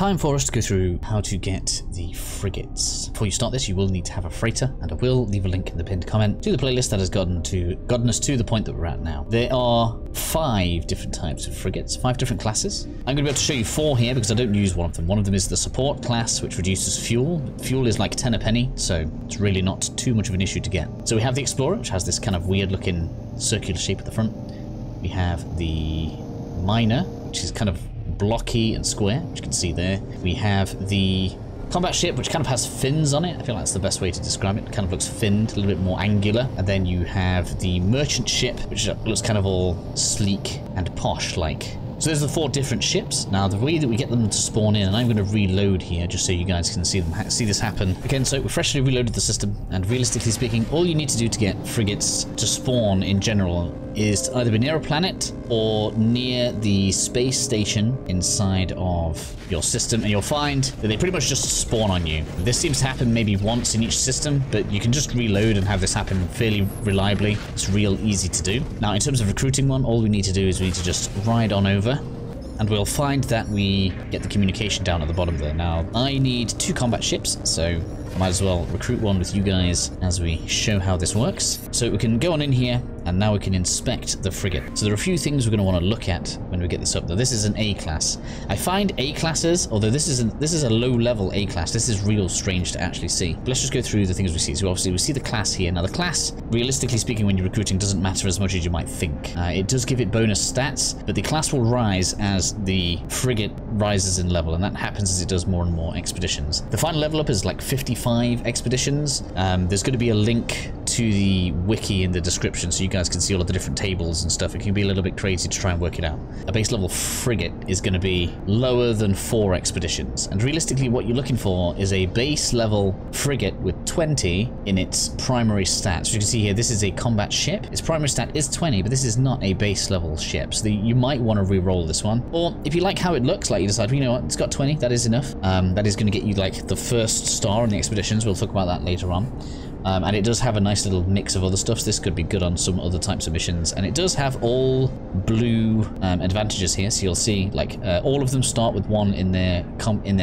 time for us to go through how to get the frigates. Before you start this, you will need to have a freighter, and I will leave a link in the pinned comment to the playlist that has gotten us to the point that we're at now. There are 5 different types of frigates, 5 different classes. I'm going to be able to show you 4 here because I don't use one of them. One of them is the support class, which reduces fuel. Fuel is like 10 a penny, so it's really not too much of an issue to get. So we have the Explorer, which has this kind of weird looking circular shape at the front. We have the Miner, which is kind of blocky and square, which you can see there. We have the combat ship, which kind of has fins on it. I feel like that's the best way to describe it. It kind of looks finned, a little bit more angular. And then you have the merchant ship, which looks kind of all sleek and posh-like. So those are the 4 different ships. Now, the way that we get them to spawn in, and I'm going to reload here just so you guys can see this happen. Again, so we've freshly reloaded the system, and realistically speaking, all you need to do to get frigates to spawn in general is to either be near a planet or near the space station inside of your system, and you'll find that they pretty much just spawn on you. This seems to happen maybe once in each system, but you can just reload and have this happen fairly reliably. It's real easy to do. Now, in terms of recruiting one, all we need to do is we need to just ride on over, and we'll find that we get the communication down at the bottom there. Now, I need 2 combat ships, so I might as well recruit one with you guys as we show how this works. So we can go on in here, and now we can inspect the frigate. So there are a few things we're going to want to look at when we get this up. Now, this is an A class. I find A classes, although this is a low-level A class. This is real strange to actually see. But let's just go through the things we see. So obviously we see the class here. Now the class, realistically speaking, when you're recruiting, doesn't matter as much as you might think. It does give it bonus stats, but the class will rise as the frigate rises in level, and that happens as it does more and more expeditions. The final level up is like 55 expeditions. There's going to be a link to the wiki in the description so you guys can see all of the different tables and stuff. It can be a little bit crazy to try and work it out. A base level frigate is going to be lower than 4 expeditions, and realistically what you're looking for is a base level frigate with 20 in its primary stats. So you can see here, this is a combat ship. Its primary stat is 20, but this is not a base level ship, so you might want to re-roll this one. Or if you like how it looks, like you decide, well, you know what, it's got 20, that is enough. That is going to get you like the first star in the expeditions. We'll talk about that later on. And it does have a nice little mix of other stuff, so this could be good on some other types of missions. And it does have all blue advantages here, so you'll see like all of them start with one in their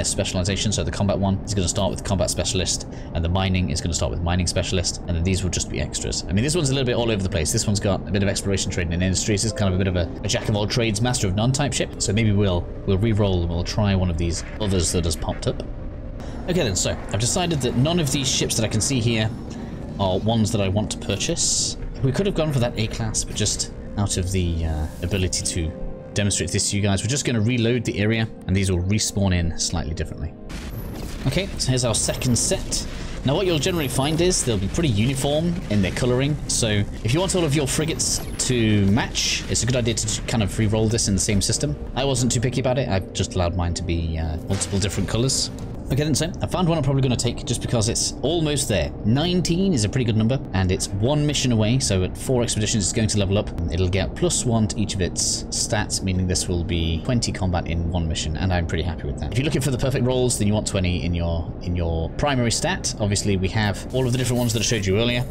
specialization. So the combat one is going to start with combat specialist, and the mining is going to start with mining specialist, and then these will just be extras. I mean, this one's a little bit all over the place. This one's got a bit of exploration, trading, and industries. It's kind of a bit of a jack of all trades, master of none type ship. So maybe we'll re-roll and we'll try one of these others that has popped up. Okay then, so I've decided that none of these ships that I can see here are ones that I want to purchase. We could have gone for that A class, but just out of the ability to demonstrate this to you guys, we're just going to reload the area, and these will respawn in slightly differently. Okay, so here's our second set. Now what you'll generally find is they'll be pretty uniform in their colouring, so if you want all of your frigates to match, it's a good idea to kind of re-roll this in the same system. I wasn't too picky about it, I just allowed mine to be multiple different colours. Okay then, so I found one I'm probably going to take just because it's almost there. 19 is a pretty good number, and it's 1 mission away, so at 4 expeditions it's going to level up. It'll get +1 to each of its stats, meaning this will be 20 combat in 1 mission, and I'm pretty happy with that. If you're looking for the perfect rolls, then you want 20 in your primary stat. Obviously we have all of the different ones that I showed you earlier.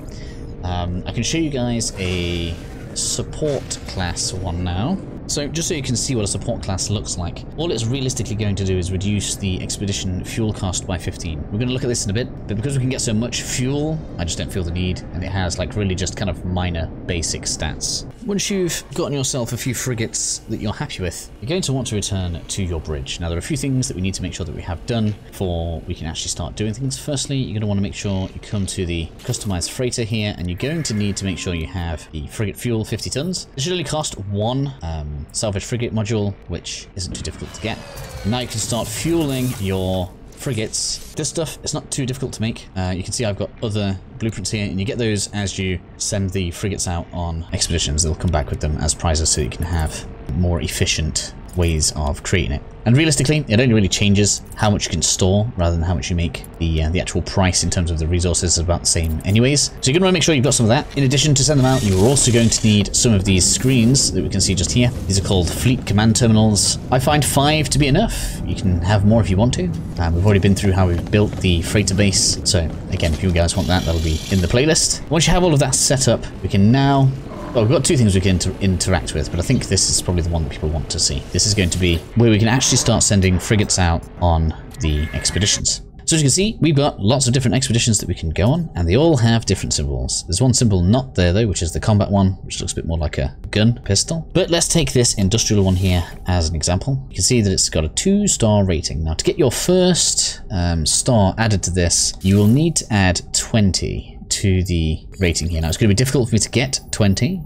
I can show you guys a support class one now. So just so you can see what a support class looks like, all it's realistically going to do is reduce the expedition fuel cost by 15. We're going to look at this in a bit, but because we can get so much fuel, I just don't feel the need, and it has like really just kind of minor basic stats. Once you've gotten yourself a few frigates that you're happy with, you're going to want to return to your bridge. Now there are a few things that we need to make sure that we have done before we can actually start doing things. Firstly, you're going to want to make sure you come to the customized freighter here, and you're going to need to make sure you have the frigate fuel, 50 tons. This should only cost 1 salvage frigate module, which isn't too difficult to get. And now you can start fueling your frigates. This stuff, it's not too difficult to make. You can see I've got other blueprints here, and you get those as you send the frigates out on expeditions. They'll come back with them as prizes, so you can have more efficient ways of creating it. And realistically, it only really changes how much you can store rather than how much you make. The actual price in terms of the resources is about the same anyways. So you're going to want to make sure you've got some of that. In addition to send them out, you're also going to need some of these screens that we can see just here. These are called fleet command terminals. I find 5 to be enough. You can have more if you want to. We've already been through how we've built the freighter base. So again, if you guys want that, that'll be in the playlist. Once you have all of that set up, we can now Well, we've got two things we can interact with, but I think this is probably the one that people want to see. This is going to be where we can actually start sending frigates out on the expeditions. So as you can see, we've got lots of different expeditions that we can go on, and they all have different symbols. There's one symbol not there though, which is the combat one, which looks a bit more like a gun, pistol. But let's take this industrial one here as an example. You can see that it's got a 2-star rating. Now to get your first star added to this, you will need to add 20 to the rating here. Now it's going to be difficult for me to get 20.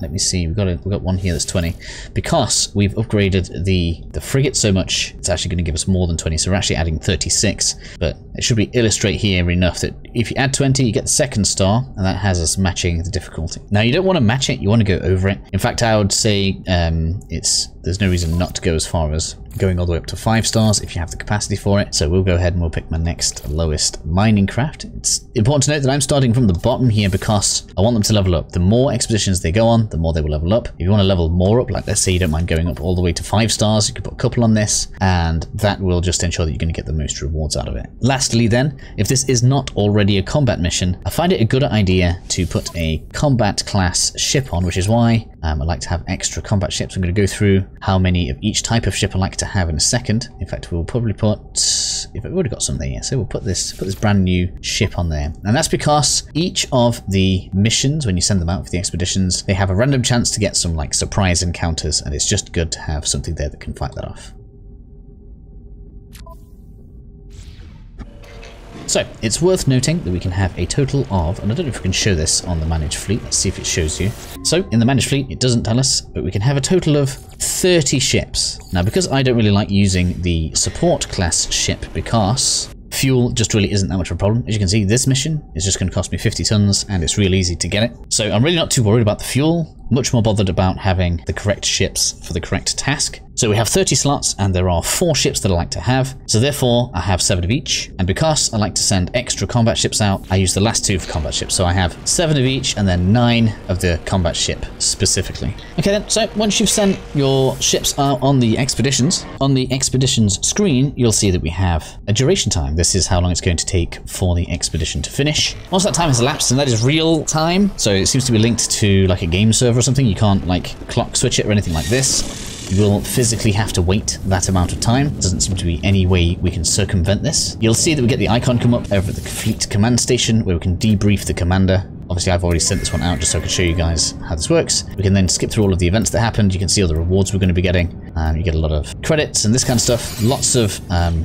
Let me see, we've got one here that's 20, because we've upgraded the frigate so much, it's actually going to give us more than 20, so we're actually adding 36, but it should be illustrate here enough that if you add 20, you get the 2nd star, and that has us matching the difficulty. Now you don't want to match it, you want to go over it. In fact, I would say there's no reason not to go as far as going all the way up to 5 stars if you have the capacity for it. So we'll go ahead and we'll pick my next lowest mining craft. It's important to note that I'm starting from the bottom here because I want them to level up. The more expeditions they go on, the more they will level up. If you want to level more up, like let's say you don't mind going up all the way to 5 stars, you could put a couple on this, and that will just ensure that you're going to get the most rewards out of it. Lastly then, if this is not already a combat mission, I find it a good idea to put a combat class ship on, which is why I like to have extra combat ships. I'm going to go through how many of each type of ship I like to have in a second. In fact, we'll probably put, if we've already got something here, so we'll put this brand new ship on there. And that's because each of the missions, when you send them out for the expeditions, they have a random chance to get some like surprise encounters, and it's just good to have something there that can fight that off. So, it's worth noting that we can have a total of, and I don't know if we can show this on the managed fleet, let's see if it shows you. So, in the managed fleet, it doesn't tell us, but we can have a total of 30 ships. Now, because I don't really like using the support class ship because fuel just really isn't that much of a problem. As you can see, this mission is just going to cost me 50 tons, and it's real easy to get it. So, I'm really not too worried about the fuel, much more bothered about having the correct ships for the correct task. So we have 30 slots, and there are 4 ships that I like to have, so therefore I have 7 of each. And because I like to send extra combat ships out, I use the last 2 for combat ships, so I have 7 of each and then 9 of the combat ship specifically. Okay then, so once you've sent your ships out on the expeditions, on the expeditions screen you'll see that we have a duration time. This is how long it's going to take for the expedition to finish. Once that time has elapsed, and that is real time, so it seems to be linked to like a game server or something, you can't like clock switch it or anything like this. You will physically have to wait that amount of time. There doesn't seem to be any way we can circumvent this. You'll see that we get the icon come up over at the fleet command station where we can debrief the commander. Obviously, I've already sent this one out just so I can show you guys how this works. We can then skip through all of the events that happened. You can see all the rewards we're going to be getting. You get a lot of credits and this kind of stuff. Lots of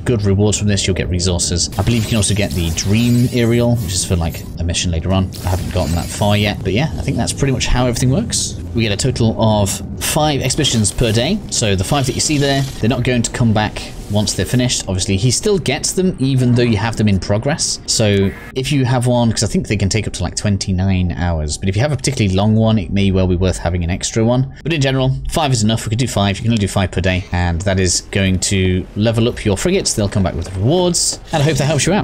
good rewards from this. You'll get resources. I believe you can also get the dream aerial, which is for like a mission later on. I haven't gotten that far yet, but yeah, I think that's pretty much how everything works. We get a total of 5 expeditions per day. So the 5 that you see there, they're not going to come back once they're finished. Obviously, he still gets them even though you have them in progress. So if you have one, because I think they can take up to like 29 hours, but if you have a particularly long one, it may well be worth having an extra one. But in general, 5 is enough. We could do 5. You can only do 5 per day, and that is going to level up your frigates. They'll come back with rewards, and I hope that helps you out.